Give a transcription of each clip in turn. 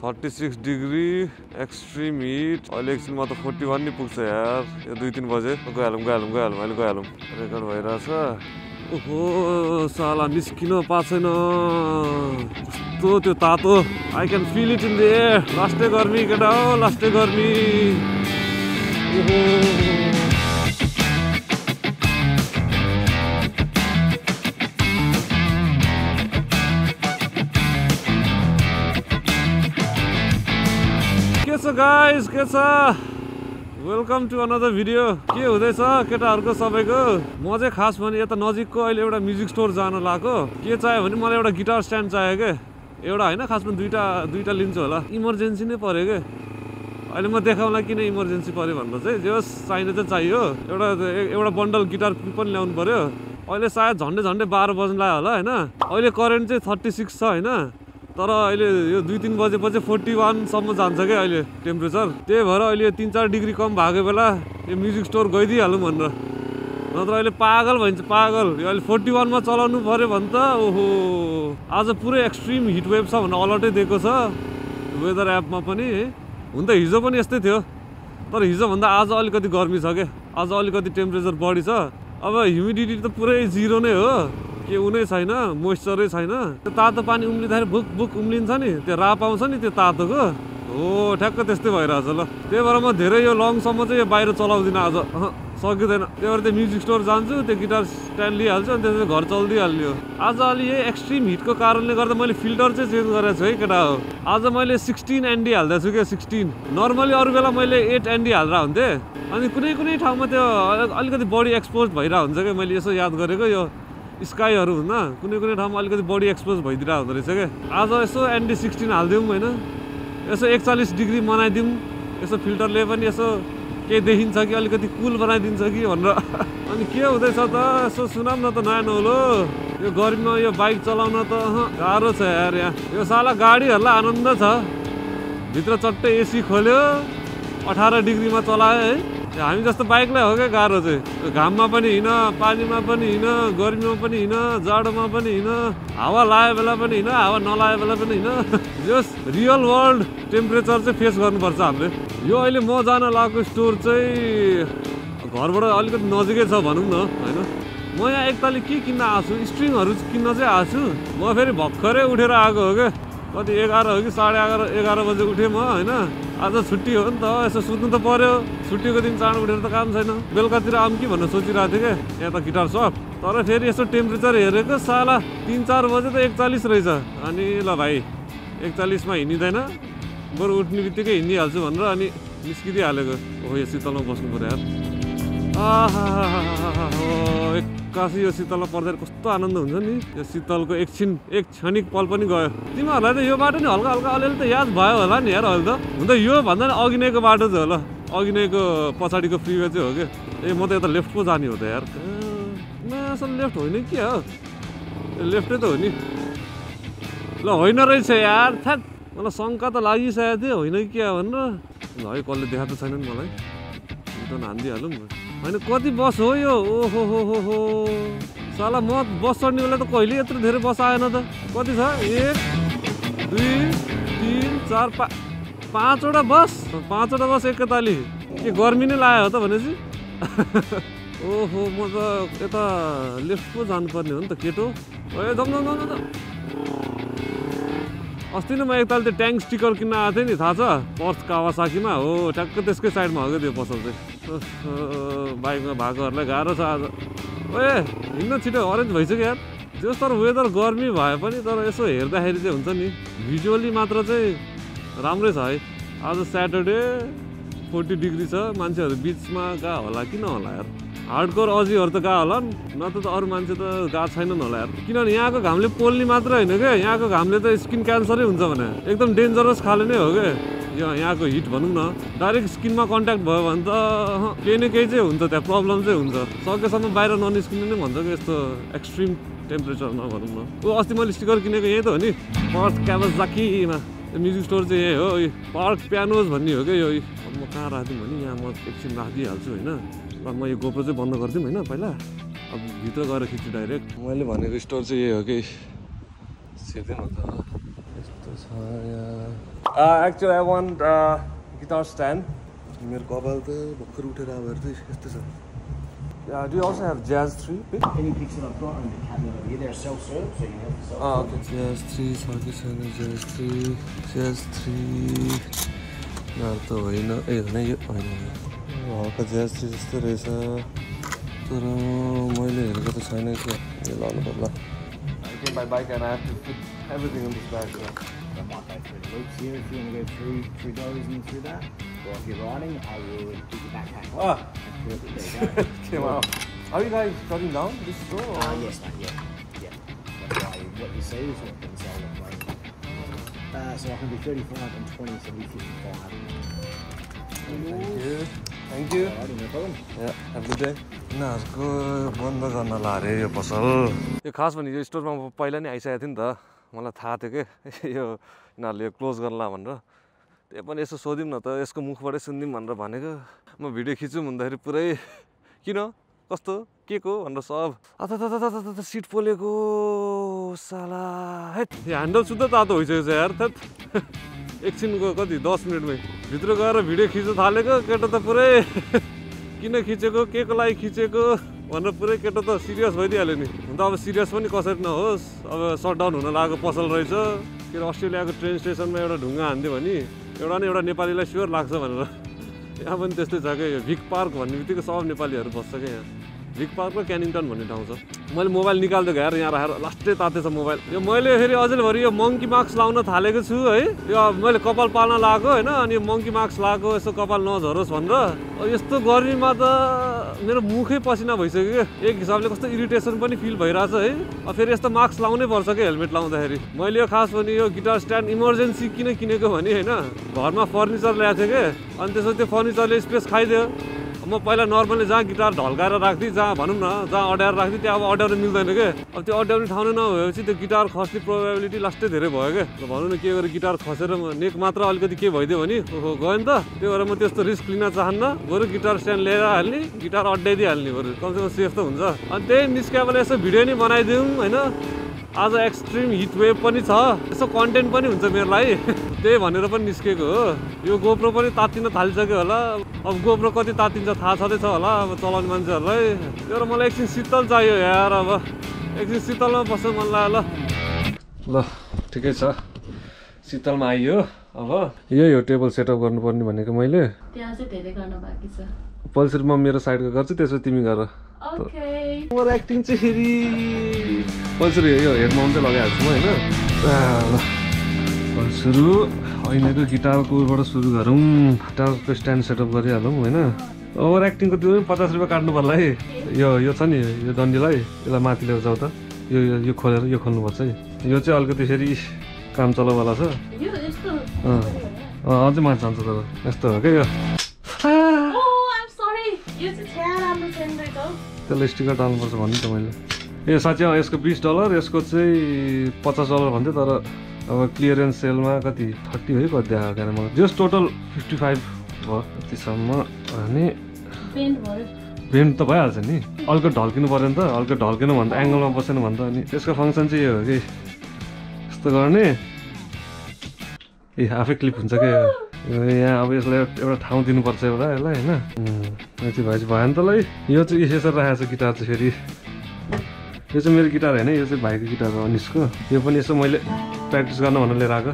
36 degree, extreme heat. Oil actually matter 41 ni puksa yaar. Ya 2-3 baje. Go alum. Record virus. Oh, sala niskino paseno. To tato. I can feel it in the air. Laste garmi. Oh. So guys, welcome to another video. Ke hudai cha ketaharko sabaiko? Ma chai khas bhane yata najikko aile euta music store jana lageko. Ke chayo bhane malai euta guitar stand chayo ke. Euta haina khasma दुईटा लिन्छु होला. Emergency नै पर्यो के. अहिले म देखाउँला किन emergency पर्यो भन्नु चाहिँ. जे होस् चाहिने त चाहियो. एउटा बन्डल गिटार पनि ल्याउनु पर्यो. अहिले सायद झन्डै 12 बज्न लाग्यो होला हैन. अहिले करेन्ट चाहिँ 36 छ हैन. तर अहिले यो 2-3 बजेपछि 41 सम्म जान्छ के अहिले टेम्परेचर. त्यही भएर अहिले 3-4 डिग्री कम भएको बेला यो म्युजिक स्टोर गई दिइहालौं भनेर. नत्र अहिले पागल भन्छ पागल. यो अहिले 41 मा चलाउनु पर्यो भन्छ. ओहो, आज पुरै एक्सट्रिम हिट वेभ छ भन्ने अलर्टै दिएको छ वेदर एप मा पनि. हुन त हिजो पनि यस्तै थियो, तर हिजो भन्दा आज अलिकति गर्मी छ के. आज अलिकति टेम्परेचर बढी छ. अब ह्युमिडिटी त पुरै जीरो नै हो के. उनै छैन, मोइस्चरै छैन. त्यो तातो पानी उम्लिँदा बुक बुक उम्लिन्छ नि, त्यो राप आउँछ नि त्यो तातोको. हो, ठ्याक्क त्यस्तै भइरहेछ ल. त्यही भएर म धेरै यो लङसम्म चाहिँ बाहिर चलाउँदिन आज. सकिदैन. त्यही भएर त्यो म्युजिक स्टोर जान्छु, त्यो गिटार स्ट्यान्ड लिइहाल्छु अनि त्यसपछि घर चल्दिहाल्ने हो. आज अलि यही एक्सट्रिम हिटको कारणले गर्दा मैले फिल्टर चाहिँ चेन्ज गरेको छु है केटा. हो, आज मैले 16 एनडी हाल्दैछु के. 16 नर्मली अरू बेला मैले 8 एनडी हाल्रा हुन्थे. अनि कुनै ठाउँमा त्यो अलिकति बडी एक्सपोज भइरा हुन्छ के. मैले यसो याद गरेको यो स्काईहरु हुन कुनै ठाउँमा अलिकति बडी एक्सपोज भइदिरा हुँदो रहेछ के. आज यसो एनडी 16 हाल्दिउँ हैन. यसो 41 डिग्री मनाइदिउँ. यसो फिल्टरले पनि यसो के देखिन्छ कि अलिकति कुल बनाइदिन्छ कि भनेर. अनि के हुँदैछ त यसो सुनाम न त नयाँ नौलो. यो गर्मीमा यो बाइक चलाउन त गाह्रो छ यार. यहाँ यो साला गाडीहरुलाई आनन्द छ. भित्र चट्टै एसी खोल्यो, 18 डिग्रीमा चलायो है. हामी जस्तो बाइकलाई हो क्या गाह्रो चाहिँ. घाममा पनि हिँड, पानीमा पनि हिँड, गर्मीमा पनि हिँड, जाडोमा पनि हिँड, हावा लाए बेला पनि हिँड, हावा नलाए बेला पनि हिँड. जस रियल वर्ल्ड टेम्परेचर चाहिँ फेस गर्नुपर्छ हामीले. यो अहिले म जान लागेको स्टोर चाहिँ घरबाट अलिकति नजिकै छ भनौँ न हैन. म यहाँ एकताली के किन्न आएको छु, स्ट्रिङहरु किन्न चाहिँ आएको छु. म फेरि भर्खरै उठेर आएको हो क्या. कति 11 हो कि 11:30 बजे उठेँ म हैन. आज छुट्टी हो नि त, यसो सुत्नु त पर्यो. छुट्टीको दिन चाँडो उठेर त काम छैन. बेलुकातिर आऊँ कि भनेर सोचिरहेको थिएँ क्या यहाँ त गिटार सप. तर फेरि यसो टेम्परेचर हेरेको साला 3-4 बजे त 41 रहेछ. अनि ल भाइ 41 मा हिँडिदैन, बरु उठ्ने बित्तिकै हिँडिहाल्छु भनेर अनि निस्किदिहालेको. ओहो, यो शीतलमा बस्नु पर्यो यार. आहा, एक्कासी यो शीतलमा पर्दा कस्तो आनन्द हुन्छ नि. यो शीतलको एक क्षणिक पल पनि गयो. तिमीहरूलाई त यो बाटो नि हल्का अलिअलि त याद भयो होला नि यार. अहिले त हुन त यो भन्दा नि अघि नैको बाटो चाहिँ होला. अघि नैको पछाडिको फ्रीवे चाहिँ हो क्या. ए, म त यता लेफ्ट पो जाने हो त यार. असल लेफ्ट होइन क्या हो, लेफ्टै त हो नि. ल, होइन रहेछ यार. थ्याट, मलाई शङ्का त लागिसकेको थियो होइन क्या भनेर. ल है, कसले देखाएको छैन नि मलाई. रिटर्न हानिदिइहालौँ. होइन, कति बस हो यो. ओहो हो हो हो, साला म बस चढ्ने बेला त कहिले यत्रो धेरै बस आएन त. कति छ, 1 2 3 4 5 5वटा बस. 5वटा बस एकैताली. के गर्मी नै लाग्यो हो त भनेपछि. ओहो, म त यता लेफ्ट पो जानुपर्ने हो नि त केटो. ए, दम. अस्ति नै म एकताल त्यो ट्याङ्क स्टिकर किन्न आएको थिएँ नि, थाहा छ, पर्स कावासाकीमा. हो, ट्याक्क त्यसकै साइडमा हो क्या त्यो पसल चाहिँ. बाइकमा भएकोहरूलाई गाह्रो छ आज. ओए, हिँड्न छिटो अरेन्ज भइसक्यो यार. जस तर वेदर गर्मी भए पनि तर यसो हेर्दाखेरि चाहिँ हुन्छ नि, भिजुअली मात्र चाहिँ राम्रै छ है. आज स्याटरडे, 40 डिग्री छ. मान्छेहरू बिचमा गा होला कि नहोला यार. हार्डकोर अजीहरू त गा होलान्, नत्र त अरू मान्छे त गा छैनन् होला यार. किनभने यहाँको घामले पोल्ने मात्र होइन क्या, यहाँको घामले त स्किन क्यान्सरै हुन्छ भने. एकदम डेन्जरस खाले नै हो क्या यहाँको हिट भनौँ न. डाइरेक्ट स्किनमा कन्ट्याक्ट भयो भने त केही न केही चाहिँ हुन्छ, त्यहाँ प्रब्लम चाहिँ हुन्छ. सकेसम्म बाहिर ननिस्किनु नै भन्छ क्या यस्तो एक्सट्रिम टेम्परेचरमा भनौँ न. ऊ अस्ति मैले स्टिकर किनेको यहीँ त हो नि, पर्थ क्यावासाकीमा. म्युजिक स्टोर चाहिँ यही हो. पार्क प्यानोज भन्ने हो क्या यो. म कहाँ राखिदिउँ भने यहाँ म एकछिन राखिदिइहाल्छु होइन. र म यो गोप्रो चाहिँ बन्द गरिदिउँ होइन पहिला. अब भित्र गएर खिच्छु डाइरेक्ट. मैले भनेको स्टोर चाहिँ यही हो कि. सेर्दैन त यस्तो छ यहाँ. Actually, I want guitar stand. Yeah, do you also have Jazz 3 pick? Any picks it up on the camera? They're self-serve, so you have to self-serve. Oh, okay. Jazz 3, Sarkisana, Jazz 3, Jazz 3. I came by bike and I have to fit everything in this bag. I might go through the loops here. If you want to go through those and through that, or if you're riding, I will do the backpack. Ah! There you go. Came out. Are you guys cutting down this store? Yes, mate, yeah. That's why what you see is what things are like. So I can be 35 and 20, so we 55. Thank you. Thank you. Alrighty, no problem. Yeah, have a good day. Nah, go. Banda karna laare yo pasal. Yo khas bani yo store ma paila ni aisa thin da. Mala tha the ke yo naale close karna manra. Te apne eso sodim na ta esko mukh pare sundim manra banega. Ma video khichu mandahari purai. Kino kasto ke ko manra sab. Ata seat pole ko sala. Hey, handle sudha tato hoiseyo cha yaar that. एकछिन गयो कति 10 minute मै भित्र गएर video खिच्न थालेको केटा त पुरै किन खिचेको केको लागि खिचेको भनेर पुरै केटा त सिरियस भइदिहाल्यो नि हुन त अब सिरियस पनि कसरी नहोस् अब शटडाउन हुन लागेको पसल रहेछ के अस्ट्रेलियाको ट्रेन स्टेशनमा एउटा ढुंगा हान्दियो भने एउटा न एउटा नेपालीलाई स्योर लाग्छ भनेर यहाँ पनि त्यस्तै छ के यो भिक पार्क भन्नेबित्तिकै सब नेपालीहरु बस्छ के यहाँ भिक पार्कको क्यानिङटन भन्ने ठाउँ छ मैले मोबाइल निकाल्दै गएर यहाँ राखेर लास्टै तातेछ मोबाइल यो मैले फेरि अझै भरि यो मंकी मास्क लाउन थालेको छु है यो मैले कपाल पाल्न लागो हैन अनि मंकी मास्क लाको यसो कपाल नझरोस् भनेर यस्तो गर्मीमा त मेरो मुखै पसिना भइसक्यो एक हिसाबले कस्तो इरिटेसन पनि फिल भइराछ है अब फेरि यस्तो मास्क लाउनै पर्छ के हेलमेट लाउँदाखेरि मैले यो खास पनि यो गिटार स्ट्यान्ड इमर्जेन्सी किन किनेको भने हैन घरमा फर्निचर ल्याथे के अनि त्यसो त्यो फर्निचरले स्पेस खाइदियो म पहिला नर्मली जहाँ गिटार ढल्काएर राख्थि जहाँ भनौं न जहाँ अड्याएर राख्थि त्यहाँ अब अड्याउन मिल्दैन के अब त्यो अड्याउने ठाउँ नै नभएपछि त्यो गिटार खस्ने प्रोबेबिलिटी लास्टै धेरै भयो के भनौं न के गरेर गिटार खसेर नेक मात्र अलिकति के भइदियो भने ओहो गयो नि त त्यो भएर म त्यस्तो रिस्क लिन चाहन्न बरु गिटार स्ट्यान्ड लिएर हाल्ने गिटार अड्याइदि हाल्ने बरु कमसेकम सेफ त हुन्छ अनि त्यही निस्केबल यसो भिडियो नि बनाइदिउँ हैन आज एक्सट्रिम हिट वेभ पनि छ यसो कन्टेन्ट पनि हुन्छ मेरो लागि त्यही भनेर पनि निस्केको हो यो गोप्रो पनि तातिन थालिसक्यो होला अब गोप्रो कति तातिन्छ थाहा छदै छ होला अब चलाउने मान्छेहरुलाई तर मलाई एकछिन शीतल चाहियो यार अब एकछिन शीतलमा बस्न मन लाग्यो ल ठिकै छ शीतलमा आइयो अब यही हो टेबल सेटअप गर्नुपर्ने भनेको मैले त्यहाँ चाहिँ धेरै गर्न बाकी छ पल्सर म मेरो साइडको गर्छु त्यसपछि तिमी गर ओके म एक्टिङ चाहिँ फेरि पल्सर यो हेडमाउन्ट चाहिँ लगाइहाल्छु म हैन ल सुरु अहिलेको गिटारकोबाट सुरु गरौँ गिटारको स्ट्यान्ड सेटअप गरिहालौँ हैन ओभर एक्टिङको त्यो पनि 50 रुपैयाँ काट्नु पर्ला है यो छ नि यो डन्डीलाई यसलाई माथि लिएर जाऊ त यो खोलेर यो खोल्नुपर्छ है यो चाहिँ अलिकति फेरि काम चलाउवाला छ यो यस्तो अझै माथि जान्छ तर यस्तो हो के यो ओह आइ एम सरी यो चाहिँ छ्यार हाम्रो सेन्डर हो त्यसले स्टिकर डाल्नुपर्छ भन्नु त मैले ए साच्चै यसको $20 यसको चाहिँ $50 भन्थे तर अब क्लियरेन्स सेलमा कति 30 भयो कति देखाएको कारण मलाई जस्ट टोटल 55 भयो त्यतिसम्म अनि पेन्ट त भइहाल्छ नि अल्को ढल्किनु पर्यो नि त अल्को ढल्किनु भन्दा एङ्गलमा बसेन भन्दा अनि त्यसको फङ्सन चाहिँ यो हो कि यस्तो गर्ने ए आफै क्लिप हुन्छ के यहाँ अब यसलाई एउटा ठाउँ दिनुपर्छ एउटा यसलाई हैन यति भएपछि भयो नि त ल यो चाहिँ यसरी राखेको छ गिटार चाहिँ फेरि यो चाहिँ मेरो गिटार हैन यो चाहिँ भाइको गिटार हो अनिसको यो पनि यसो मैले प्र्याक्टिस गर्न भनेर लिएर आएको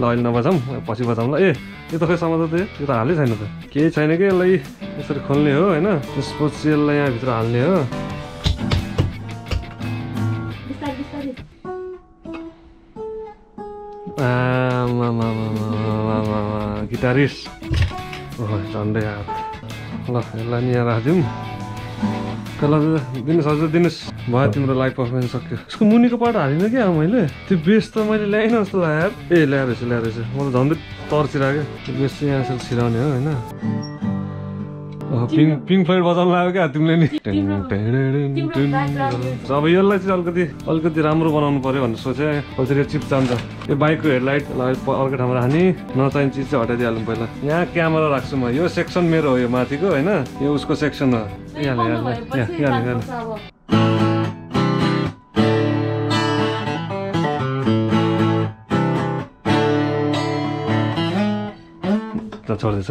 ल अहिले नबजाउँ पछि बजाउँ ल ए यो त खै समाज त यो त हालै छैन त केही छैन के यसलाई यसरी खोल्ने हो हैन त्यसपछि यसलाई यहाँभित्र हाल्ने हो गिटारिस्ट ओहो झन्डै यार ल यसलाई नि यहाँ राखिदिउँ दिनुहोस् हजुर दिनुहोस् भयो तिम्रो लाइभ पर्फर्मेन्स सक्यो उसको मुनिको पार्ट हालिनँ क्या मैले त्यो बेस त मैले ल्याइनँ जस्तो लाग्यो ए ल्याएर म त झन्डै तर्सिरहेको त्यो बेस चाहिँ यहाँ छिराउने हो होइन पिङ फ्लोइड बजाउनु लाग्यो क्या तिमीले नि अब यसलाई चाहिँ अलिकति राम्रो बनाउनु पर्यो भनेर सोचेँ पछि यो चिप जान्छ यो बाइकको हेडलाइट अर्को ठाउँमा राख्ने नचाहिने चिज चाहिँ हटाइदिइहालौँ पहिला यहाँ क्यामेरा राख्छु म यो सेक्सन मेरो हो यो माथिको होइन यो उसको सेक्सन हो यहाँ यहाँ यहाँ Sony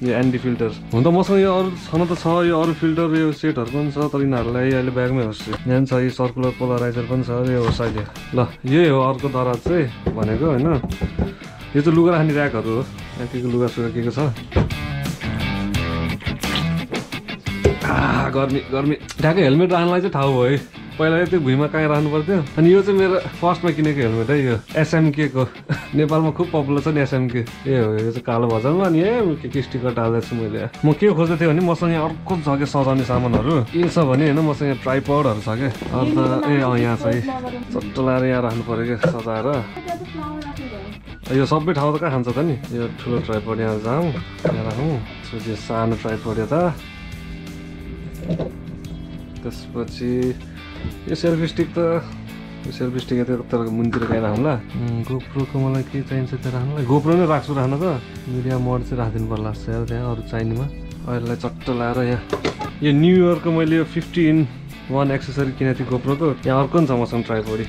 यो एन्डी फिल्टर हुन त मसँग यो अरु छन त छ यो अरु फिल्टर यो सेटहरु पनि छ तर यिनहरुलाई अहिले ब्यागमै होस् यहाँ छ यो सर्कुलर पोलराइजर पनि छ यो होस् अहिले ल यही हो अर्को दरा चाहिँ भनेको हैन यो चाहिँ लुगा राख्ने र्याकहरु हो यहाँ केको लुगा सुकेको छ गर्मी गर्मी ढाके हेलमेट राख्नलाई चाहिँ ठाउँ भयो पहिला त्यो भुइँमा काई राख्नु पर्थ्यो अनि यो चाहिँ मेरो फर्स्टमा किनेको हेलमेट है यो एसएमके को नेपालमा खुब पपुलर छ नि एसएमके ए हो यो चाहिँ कालो बजारमा अनि ए के के स्टिकर टाल्दैछु मैले म के खोज्दै थिएँ भने मसँग यहाँ अर्को छ के सजाउने सामानहरु के छ भने हैन मसँग यहाँ ट्राइपडहरु छ के अनि ए अ यहाँ छ चट्टो लाएर यहाँ राख्नु पर्यो के सजाएर यो सबै ठाउँ त कहाँ खान्छ त नि यो ठुलो ट्राइपड यहाँ जाऊ यहाँ राखौँ त्यो सानो ट्राइपड यता त्यसपछि This selfie stick to selfie stick to GoPro को मलाई के चाहिन्छ त राख्नलाई GoPro नै राख्छु राख्न त मिडिया मोड चाहिँ राखिदिनु पर्ला सर त्यहाँ अरु चाहिनेमा अहिले चट्ट लाएर यहाँ यो न्यू इयर को मैले यो 50 इन 1 एक्सेसरी किने थिए GoPro को यहाँ अर्को नि छ मसँग ट्राइपोड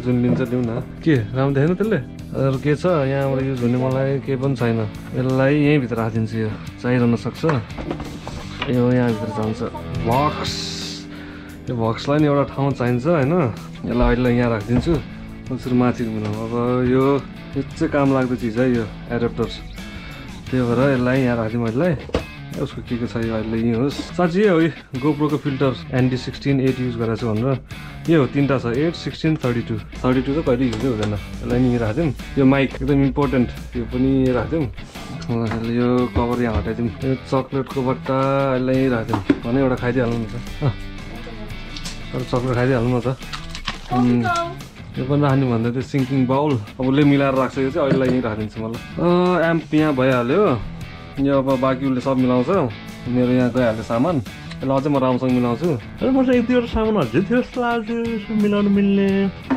जुन लिन्छ दिउ न के राम्रो देख्दैन त्यसले अरु के छ यहाँ हाम्रो युज हुने मलाई के पनि छैन यसलाई यही भित्र राखिदिन्छु यो चाहिरहन सक्छ यो यहाँ भित्र जान्छ बक्स यो बक्सलाई नि एउटा ठाउँ चाहिन्छ हैन यसलाई अहिले यहाँ राखिदिन्छु त्यसरी माथि घुम्नु अब यो चाहिँ काम लाग्दो चीज है यो एडाप्टर त्यही भएर यसलाई यहाँ राखिदिम मैले यसको के के छ यो अहिले यही होस् साच्चै यो है GoPro को फिल्टर ND168 युज गरेको छु भनेर यो हो तीनटा छ 8 16 32 32 त कहिले युज हुँदैन यसलाई नि राखिदिम यो माइक एकदम इम्पोर्टेन्ट यो पनि राखिदिम मलाई यो कभर यहाँ हटाइदिम यो चकलेटको बट्टा यसलाई राखिदिम भने एउटा खाइदिहाल्नु हुन्छ चक्लेट खाइदिहाल्नु न त यो पनि राख्नु भन्दा त्यो सिङ्किङ बाउल अब ले मिलाएर राख्छ यो चाहिँ अहिले यही राखिदिन्छु मलाई एम्प यहाँ भइहाल्यो यो अब बाकी उसले सब मिलाउँछ मेरो यहाँ गइहाल्यो सामान यसलाई अझै म राम्रोसँग मिलाउँछु र म चाहिँ एक दुईवटा सामानहरु चाहिँ थियो जस्तो लाग्यो मिलाउनु मिल्ने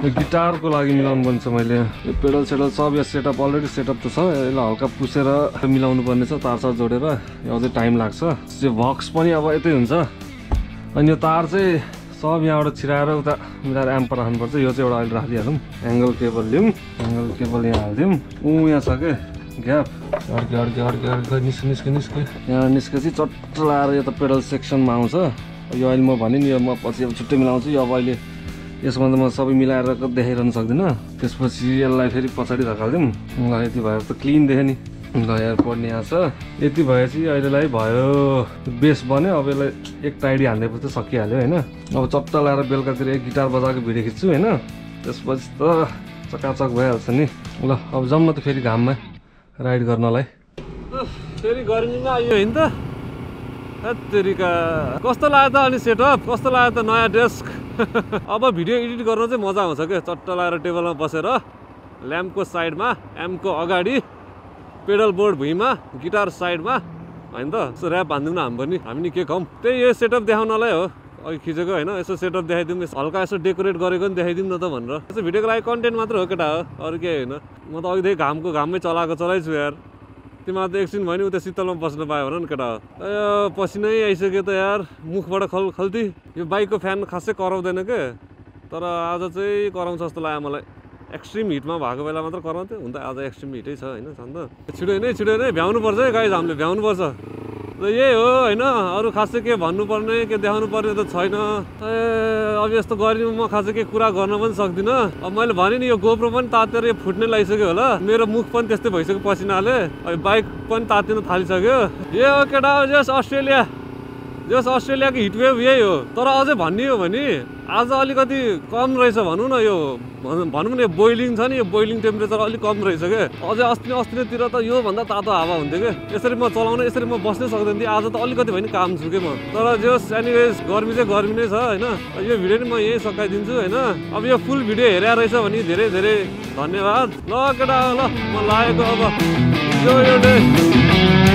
यो गिटारको लागि मिलाउनु पर्छ मैले यो पेडल सेडल सब यो सेटअप अलरेडी सेटअप त छ यसलाई हल्का पुसेर मिलाउनु पर्ने छ तारसार जोडेर यो अझै टाइम लाग्छ त्यो भक्स पनि अब यतै हुन्छ अनि यो तार चाहिँ सब यहाँबाट छिराएर उता मिलाएर एम्प राख्नु पर्छ यो चाहिँ एउटा अहिले राखिदिहालौँ एङ्गल केबल यहाँ हाल्दियौँ ऊ यहाँ छ के ग्याप अर्को निस्के यहाँ निस्केपछि चट्ट लाएर यो त पेडल सेक्सनमा आउँछ यो अहिले म भने नि यो म पछि अब छुट्टै मिलाउँछु यो अब अहिले यसमा त म सबै मिलाएर देखाइरहन सक्दिनँ त्यसपछि यसलाई फेरि पछाडि धकाल्दियौँ ल यति भएर त क्लिन देखेँ नि ल यहाँ पढ्ने यहाँ छ यति भएपछि अहिलेलाई भयो बेस बन्यो अब यसलाई एक टाइडी हाल्दैपछि त सकिहाल्यो हैन अब चट्ट लाएर बेलुकातिर एक गिटार बजाएको भिडियो खिच्छु हैन त्यसपछि त चकाचक भइहाल्छ नि ल अब जाउँ न त फेरि घाममा राइड गर्नलाई फेरि गर्मीमा आयो हैन त हत्तेरीका कस्तो लाग्यो त अनि सेटअप कस्तो लाग्यो त नयाँ डेस्क अब भिडियो एडिट गर्न चाहिँ मजा आउँछ के चट्ट लाएर टेबलमा बसेर ल्याम्पको साइडमा एम्पको अगाडि पेडल बोर्ड भुइँमा गिटार साइडमा हैन त सो र्याप हान्दिउँ न हामी नि के खाउँ त्यही यो सेटअप देखाउनलाई हो अघि खिचेको हैन यसो सेटअप देखाइदिउँ यसो हल्का यसो डेकोरेट गरेको नि देखाइदिउँ न त भनेर यसो भिडियोको लागि कन्टेन्ट मात्र हो केटा हो अरू के हैन म त अघिदेखि घाममै चलाइछु यार तिमीलाई त एकछिन भयो नि उता शीतलमा बस्न पायो भने नि केटा हो पसिनै आइसक्यो त यार मुखबाट खल्ती यो बाइकको फ्यान खासै कराउँदैन के तर आज चाहिँ कराउँछ जस्तो लाग्यो मलाई एक्सट्रिम हिटमा भएको बेला मात्र कराउँथ्यो हुन त आज एक्सट्रिम हिटै छ हैन छन्द छिडो नै भ्याउनुपर्छ है गाइज हामीले भ्याउनुपर्छ र यही हो हैन अरू खासै के भन्नुपर्ने के देखाउनुपर्ने त छैन अब यस्तो गर्मीमा म खासै के कुरा गर्न पनि सक्दिनँ अब मैले भने नि यो GoPro पनि तातेर फुट्नै लागिसक्यो होला मेरो मुख पनि त्यस्तै भइसक्यो पसिनाले अब बाइक पनि तातिन थालिसक्यो यही हो केटा जस अस्ट्रेलियाको हिटवेभ यही हो तर अझै भन्ने हो भने आज अलिकति कम रहेछ भनौँ न यो भनौँ न यो बोइलिङ छ नि यो बोइलिङ टेम्परेचर अलिक कम रहेछ के अझै अस्तितिर त योभन्दा तातो हावा हुन्थ्यो के यसरी म चलाउन यसरी म बस्नै सक्दैन थिएँ आज त अलिकति भए नि काम छु के म तर जस एनिवेज गर्मी नै छ होइन यो भिडियो नि म यहीँ सकाइदिन्छु होइन अब यो फुल भिडियो हेरेको रहेछ भने धेरै धेरै धन्यवाद ल केटा ल म लागेको अब